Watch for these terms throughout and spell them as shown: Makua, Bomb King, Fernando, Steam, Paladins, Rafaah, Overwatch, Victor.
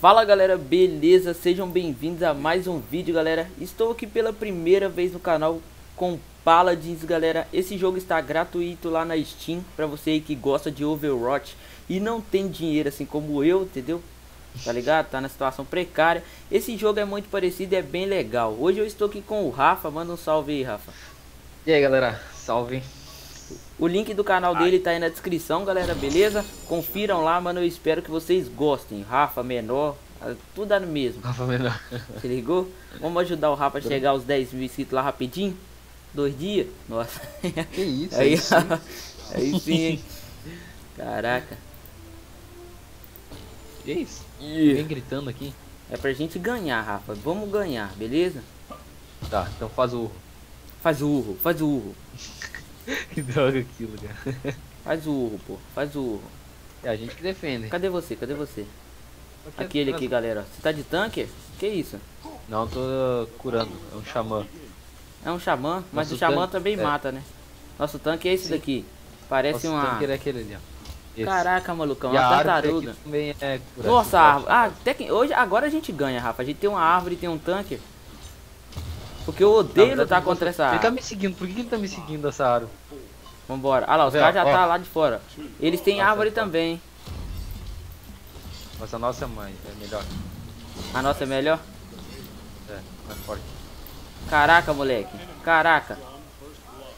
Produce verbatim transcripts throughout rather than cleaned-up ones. Fala galera, beleza? Sejam bem-vindos a mais um vídeo, galera. Estou aqui pela primeira vez no canal com Paladins, galera. Esse jogo está gratuito lá na Steam para você que gosta de Overwatch e não tem dinheiro assim como eu, entendeu? Tá ligado? Tá na situação precária. Esse jogo é muito parecido e é bem legal. Hoje eu estou aqui com o Rafa. Manda um salve aí, Rafa. E aí, galera? Salve. O link do canal dele tá aí na descrição, galera, beleza? Confiram lá, mano, eu espero que vocês gostem. Rafa, menor, tudo dá no mesmo. Rafa, menor. Se ligou? Vamos ajudar o Rafa a chegar aos dez mil inscritos lá rapidinho? Dois dias? Nossa. Que isso, aí, isso? Aí sim, hein? Caraca. Que isso? Yeah. Vem gritando aqui. É pra gente ganhar, Rafa. Vamos ganhar, beleza? Tá, então faz o urro. Faz o urro, faz o urro. Que droga aquilo, cara. Faz o urro, pô. Faz o urro. É a gente que defende. Cadê você? Cadê você? Aqui, aquele é... aqui, galera. Você tá de tanque? Que isso? Não, eu tô curando. É um xamã. É um xamã, mas nosso o xamã tanque... também é. Mata, né? Nosso tanque é esse Sim. daqui. Parece Nosso uma... tanque é aquele ali, ó. Esse. Caraca, malucão. Uma tartaruga. É Nossa, a árvore. Ah, até que... Hoje, agora a gente ganha, rapaz. A gente tem uma árvore e tem um tanque. Porque eu odeio lutar contra essa árvore. Ele tá me seguindo, por que ele tá me seguindo essa árvore? Vambora, ah lá, os caras já ó. tá lá de fora. Eles têm nossa, árvore também. Nossa, nossa mãe, é melhor. A nossa é melhor? É, mais forte. Caraca, moleque, caraca.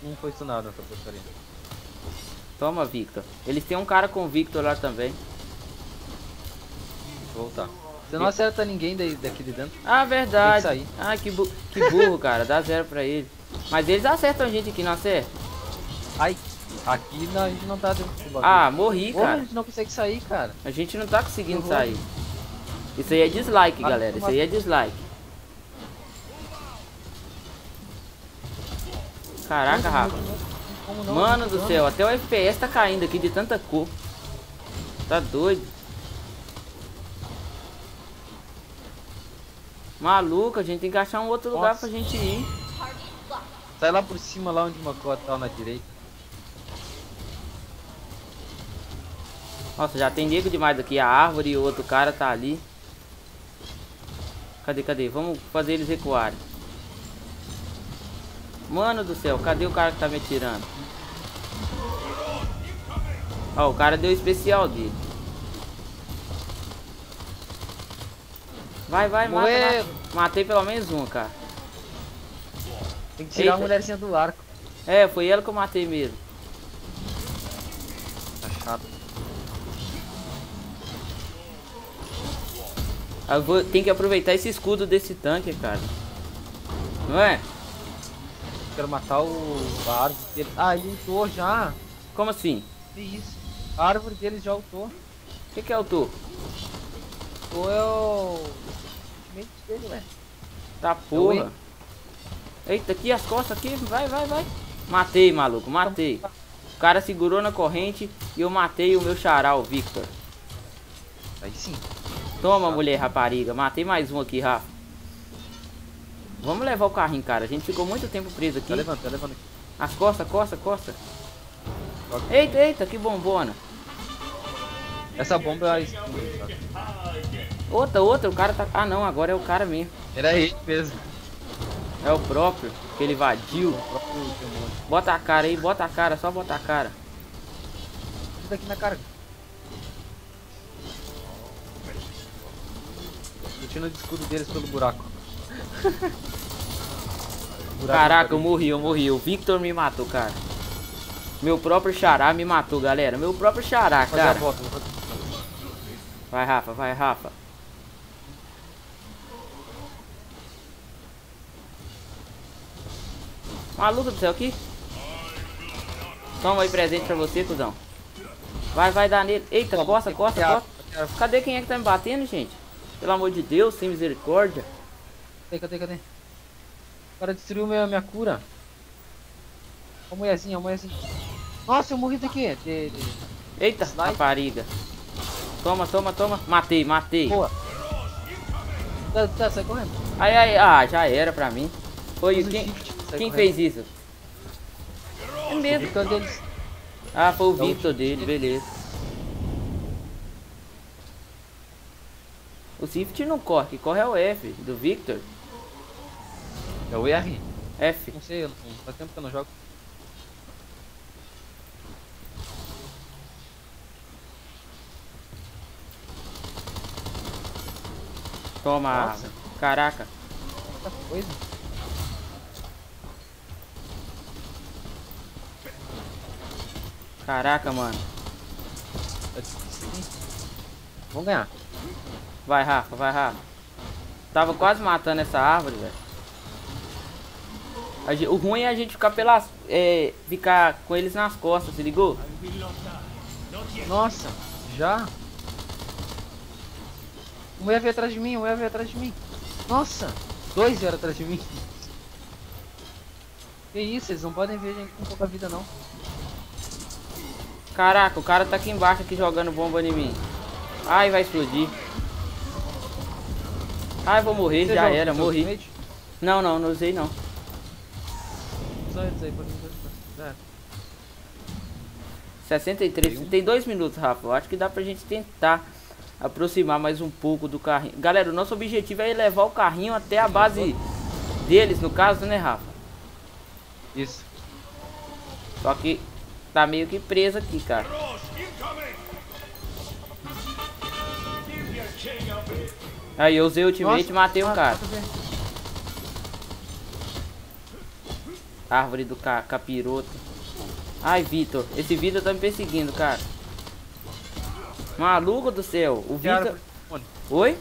Não foi isso nada, essa porcaria. Toma, Victor. Eles têm um cara com o Victor lá também. Vou voltar. Você não acerta ninguém daí, daqui de dentro. Ah, verdade. Sair. Ah, que, bu que burro, cara. Dá zero pra ele. Mas eles acertam a gente aqui, não acerta? Ai, aqui não, a gente não tá dentro do bagulho. Ah, morri, cara. Porra, a gente não consegue sair, cara. A gente não tá conseguindo uhum. sair. Isso aí é dislike, ah, galera. Isso aí é dislike. Caraca, Rafa. Mano do céu, até o F P S tá caindo aqui de tanta cor. Tá doido. Maluco, a gente tem que achar um outro lugar Nossa. pra gente ir. Sai lá por cima, lá onde uma cota tá na direita. Nossa, já tem nego demais aqui. A árvore e o outro cara tá ali. Cadê, cadê? Vamos fazer eles recuarem. Mano do céu, cadê o cara que tá me atirando? Ó, o cara deu o especial dele. Vai, vai, Morrer. mata. Matei pelo menos um, cara. Tem que tirar Eita. a mulherzinha do arco. É, foi ela que eu matei mesmo. Tá chato. Eu vou, tem que aproveitar esse escudo desse tanque, cara. Não é? Quero matar o... a árvore dele. Ah, ele ultou já. Como assim? Que isso? A árvore dele já ultou. O que que é ultou? Ultou é o... Dele, ué. Tá porra. Eita, aqui as costas aqui. Vai, vai, vai. Matei, maluco, matei. O cara segurou na corrente e eu matei o meu xará, o Victor. Aí sim. Toma, mulher rapariga. Matei mais um aqui, Rafa. Vamos levar o carrinho, cara. A gente ficou muito tempo preso aqui. Tá levando, tá levando aqui. As costas, costa, costa. Eita, eita, que bombona. Essa bomba é... Outra, outra, o cara tá... Ah, não, agora é o cara mesmo. Era ele mesmo. É o próprio, que ele invadiu. Bota a cara aí, bota a cara, só bota a cara. Tudo aqui na cara. Tô tirando o escudo deles pelo buraco. buraco Caraca, eu morri, eu morri. O Victor me matou, cara. Meu próprio xará me matou, galera. Meu próprio xará, cara. Fazer a volta, vou fazer... Vai, Rafa, vai, Rafa. Maluco do céu aqui. Toma aí presente pra você, cuzão. Vai, vai dar nele. Eita, Toma, costa, costa, que costa. Que... Cadê quem é que tá me batendo, gente? Pelo amor de Deus, sem misericórdia. Cadê, cadê, cadê? O cara destruiu minha, minha cura. Ó, mulherzinha, ó, mulherzinha. Nossa, eu morri daqui. De, de... Eita, rapariga. Toma, toma, toma. Matei, matei. Boa. Tá, tá, sai correndo. Ai, ai, ah, já era pra mim. Foi o quem, quem fez isso? É mesmo. Deles. Ah, foi o Victor dele, beleza. O Shift não corre, que corre é o F do Victor. É o R? F. Não sei, faz tempo que eu não jogo. Toma. Nossa. Caraca. Muita coisa. Caraca, mano. Vamos ganhar. Vai, Rafa, vai, Rafa. Tava quase matando essa árvore, velho. O ruim é a gente ficar pelas... É, ficar com eles nas costas, se ligou? Nossa, já? Um E V atrás de mim, um E V atrás de mim. Nossa, dois E V atrás de mim. Que isso, eles não podem ver a gente com pouca vida não. Caraca, o cara tá aqui embaixo aqui jogando bomba em mim. Ai, vai explodir. Ai, vou morrer, já era, morri. Não, não, não usei não. sessenta e três, tem dois minutos, Rafa. Eu acho que dá pra gente tentar aproximar mais um pouco do carrinho. Galera, o nosso objetivo é levar o carrinho até a base deles, no caso, né, Rafa? Isso. Só que tá meio que preso aqui, cara. Aí, eu usei o ultimate e matei o cara. Árvore do ca capiroto. Ai, Victor. Esse Victor tá me perseguindo, cara. Maluco do céu, o Victor... Oi?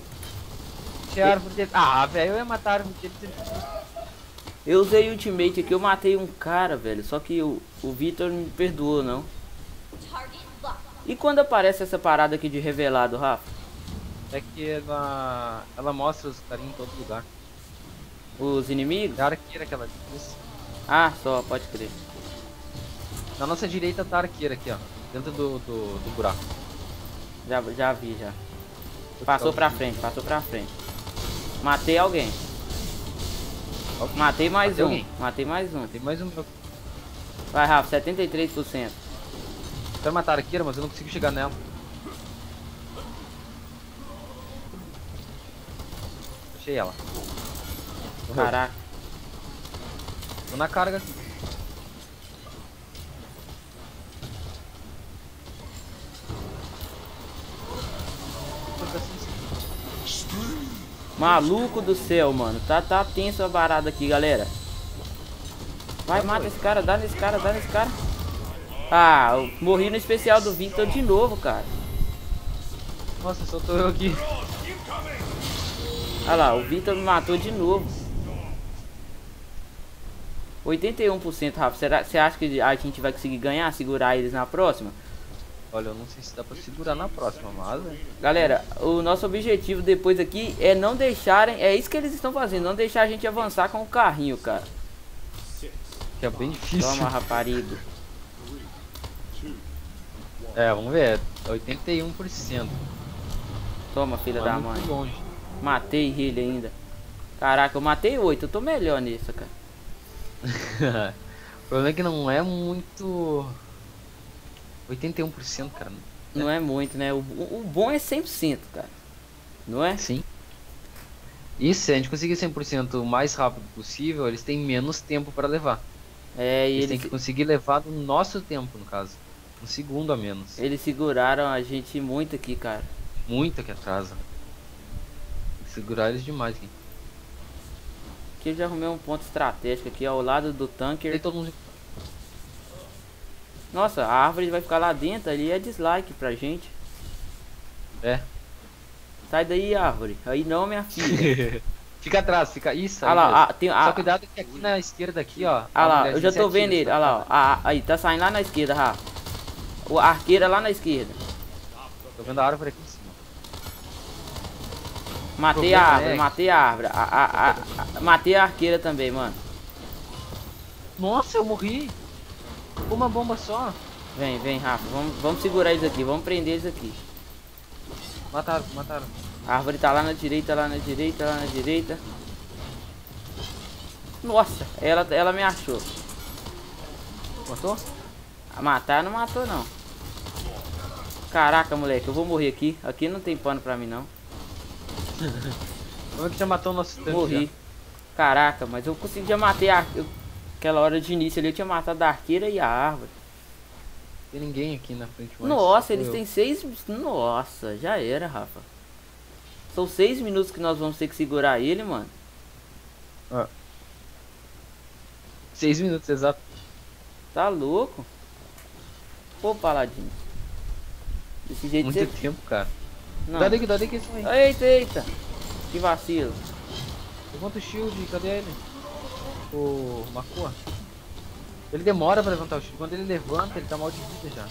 Tinha árvore dele. Ah, velho, eu ia matar a árvore dele. Eu usei ultimate aqui, eu matei um cara, velho. Só que o, o Victor não me perdoou, não. E quando aparece essa parada aqui de revelado, Rafa? É que ela... Ela mostra os carinhos em todo lugar. Os inimigos? A arqueira que ela disse. Ah, só, pode crer. Na nossa direita tá a arqueira aqui, ó. Dentro do, do, do buraco. Já, já vi, já. Passou pra frente, passou pra frente. Matei alguém. Matei mais Matei um. Alguém. Matei mais um. Matei mais um. Vai, Rafa, setenta e três por cento. Vai matar a arqueira, mas eu não consigo chegar nela. Achei ela. Caraca. Tô na carga aqui. Maluco do céu, mano. Tá, tá tenso a barada aqui, galera. Vai, mata esse cara, dá nesse cara, dá nesse cara. Ah, eu morri no especial do Victor de novo, cara. Nossa, só tô eu aqui. Olha lá, o Victor me matou de novo. oitenta e um por cento, Rafa. Será, você acha que a gente vai conseguir ganhar, segurar eles na próxima? Olha, eu não sei se dá pra segurar na próxima, mas... Galera, o nosso objetivo depois aqui é não deixarem... É isso que eles estão fazendo, não deixar a gente avançar com o carrinho, cara. Que é bem difícil. Toma, rapariga. É, vamos ver. oitenta e um por cento. Toma, filha da mãe. Longe. Matei ele ainda. Caraca, eu matei oito. Eu tô melhor nisso, cara. O problema é que não é muito... oitenta e um por cento, cara. Não é muito, né? O, o bom é cem por cento, cara. Não é? Sim. E se a gente conseguir cem por cento o mais rápido possível, eles têm menos tempo para levar. É, e eles, eles têm que conseguir levar do nosso tempo, no caso. Um segundo a menos. Eles seguraram a gente muito aqui, cara. Muito aqui atrás. Seguraram eles demais aqui. Aqui eu já arrumei um ponto estratégico aqui, ao lado do tanker. E todo mundo... Nossa, a árvore vai ficar lá dentro ali, é dislike pra gente. É. Sai daí, árvore. Aí não, minha filha. Fica atrás, fica isso. Ah lá, a, tem, a... Só cuidado que aqui na esquerda aqui, ó. Ah lá, eu já tô vendo ele. Ah lá, ó. Aí, tá saindo lá na esquerda, Rafa. O arqueira lá na esquerda. Tô vendo a árvore aqui em cima. Matei a árvore, matei a árvore. A, a, a, a, a, matei a arqueira também, mano. Nossa, eu morri. Uma bomba só. Vem, vem, Rafa. Vamos, vamos segurar eles aqui. Vamos prender eles aqui. Mataram, mataram. A árvore tá lá na direita, lá na direita, lá na direita. Nossa, ela, ela me achou. Matou? Matar não matou não. Caraca, moleque, eu vou morrer aqui. Aqui não tem pano pra mim não. Como é que você matou o nosso tanque? Morri. Caraca, mas eu consegui, já matei a... eu... aquela hora de início ali eu tinha matado a arqueira e a árvore. Tem ninguém aqui na frente mais. Nossa, eles têm seis... Nossa, já era, Rafa. São seis minutos que nós vamos ter que segurar ele, mano. Ah. Seis minutos, exato. Tá louco? Pô, Paladinho. Desse jeito muito você... tempo, cara. Não. Dá daqui, dá daqui. Eita, eita. Que vacilo. Levanta o shield, cadê ele? O Makua. Ele demora pra levantar o shield. Quando ele levanta, ele tá mal de vida já.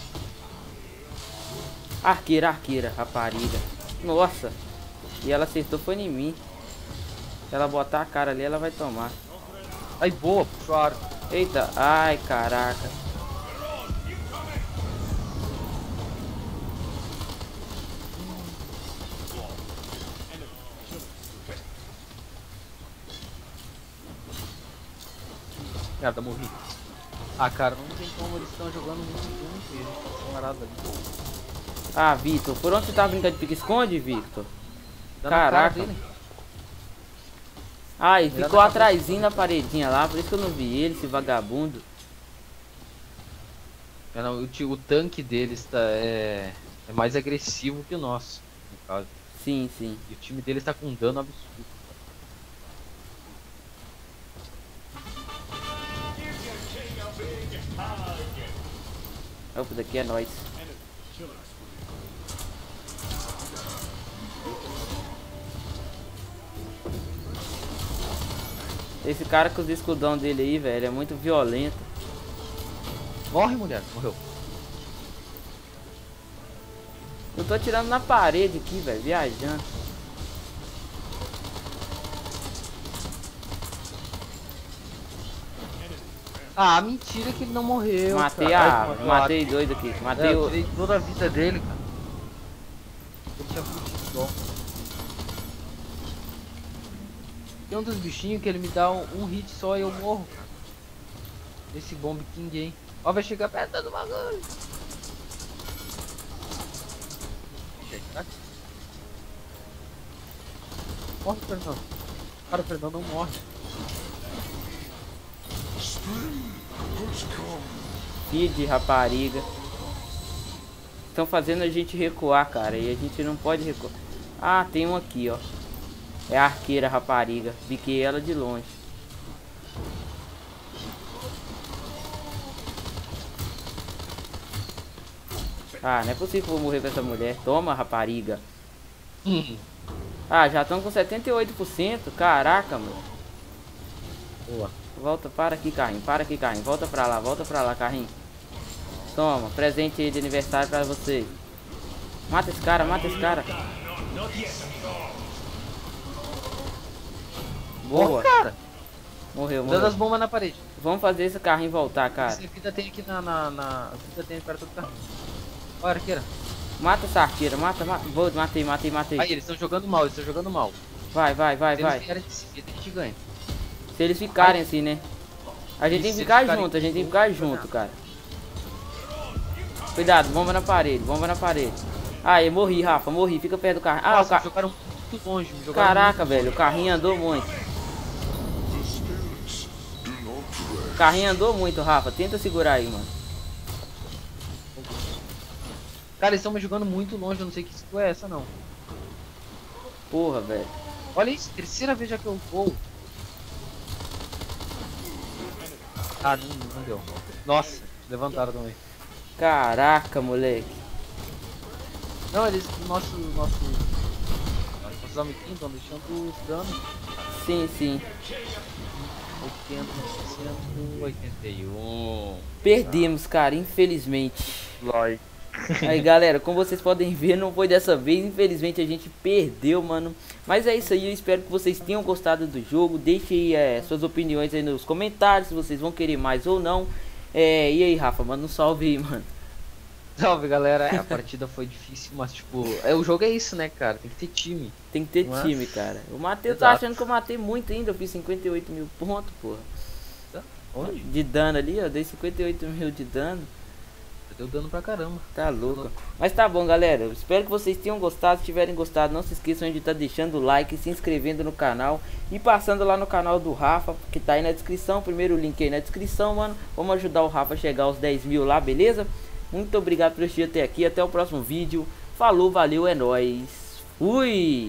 Arqueira, arqueira, rapariga. Nossa. E ela acertou, foi em mim. Se ela botar a cara ali, ela vai tomar. Ai, boa, puxou a arco. Eita, ai, caraca. Cara, morri. Ah, cara, não tem como, eles estão jogando muito junto e eles estão parados ali. Ah, Victor, por onde você tá brincando de pique-esconde, Victor? Dá caraca. Cara ai, ele ficou atrasinho na paredinha lá, por isso que eu não vi ele, esse vagabundo. Cara, o, o tanque deles tá, é, é mais agressivo que o nosso, no caso. Sim, sim. E o time deles tá com um dano absurdo. Opa, daqui é nóis. Esse cara com os escudão dele aí, velho, é muito violento. Morre, mulher, morreu. Eu tô atirando na parede aqui, velho, viajando. Ah, mentira que ele não morreu. Matei cara. a Ai, matei dois aqui. Matei é, eu tirei toda a vida dele, cara. Ele tinha fugido bom. Tem um dos bichinhos que ele me dá um, um hit só e eu morro. Esse Bomb King aí. Ó, vai chegar perto do bagulho. Morre, Fernando. Cara, o Fernando não morre. E de rapariga. Estão fazendo a gente recuar, cara. E a gente não pode recuar. Ah, tem um aqui, ó. É a arqueira, rapariga. Biquei ela de longe. Ah, não é possível que eu vou morrer pra essa mulher. Toma, rapariga. Ah, já estão com setenta e oito por cento. Caraca, mano. Boa. Volta, para aqui, carrinho. Para aqui, carrinho. Volta pra lá, volta pra lá, carrinho. Toma, presente aí de aniversário pra você. Mata esse cara, mata esse cara. Boa. Oh, cara. Morreu, morreu. Dando as bombas na parede. Vamos fazer esse carrinho voltar, cara. Esse vida tem aqui na... na, na... vida tem para todo carrinho. Olha, arqueira. Mata essa arqueira, mata, mata. Vou, matei, matei, matei. Aí, eles estão jogando mal, eles estão jogando mal. Vai, vai, vai, vai. Se eles vierem, a gente ganha. Se eles ficarem assim, né? A gente tem que ficar junto, a gente tem que ficar junto, cara. Cuidado, bomba na parede, bomba na parede. Aí, morri, Rafa, morri. Fica perto do carro. Ah, nossa, o carro... jogaram muito longe. Jogaram Caraca, muito velho, longe. o carrinho andou muito. O carrinho andou muito, Rafa. Tenta segurar aí, mano. Cara, eles estão me jogando muito longe. Eu não sei que isso é essa, não. Porra, velho. Olha isso, terceira vez já que eu vou. Ah, não, não deu. Nossa, levantaram também. Caraca, moleque. Não, eles... Nosso... Nosso... Nossos amiguinhos estão deixando os danos. Sim, sim. oitenta, sessenta, oitenta e um. Perdemos, cara, infelizmente. Lógico. Aí, galera, como vocês podem ver, não foi dessa vez. Infelizmente, a gente perdeu, mano. Mas é isso aí, eu espero que vocês tenham gostado do jogo. Deixe aí é, suas opiniões aí nos comentários, se vocês vão querer mais ou não. É, e aí, Rafa, manda um salve aí, mano. Salve, galera. A partida foi difícil, mas tipo, é, o jogo é isso, né, cara? Tem que ter time. Tem que ter mas... time, cara. O Matheus tá achando que eu matei muito ainda, eu fiz cinquenta e oito mil pontos, porra. Onde? De dano ali, ó, dei cinquenta e oito mil de dano. Deu dano pra caramba. Tá louco. Mas tá bom, galera. Eu espero que vocês tenham gostado. Se tiverem gostado, não se esqueçam de estar tá deixando o like, se inscrevendo no canal e passando lá no canal do Rafa, que tá aí na descrição. Primeiro o link aí na descrição, mano. Vamos ajudar o Rafa a chegar aos dez mil lá, beleza? Muito obrigado por assistir até aqui. Até o próximo vídeo. Falou, valeu, é nóis. Fui!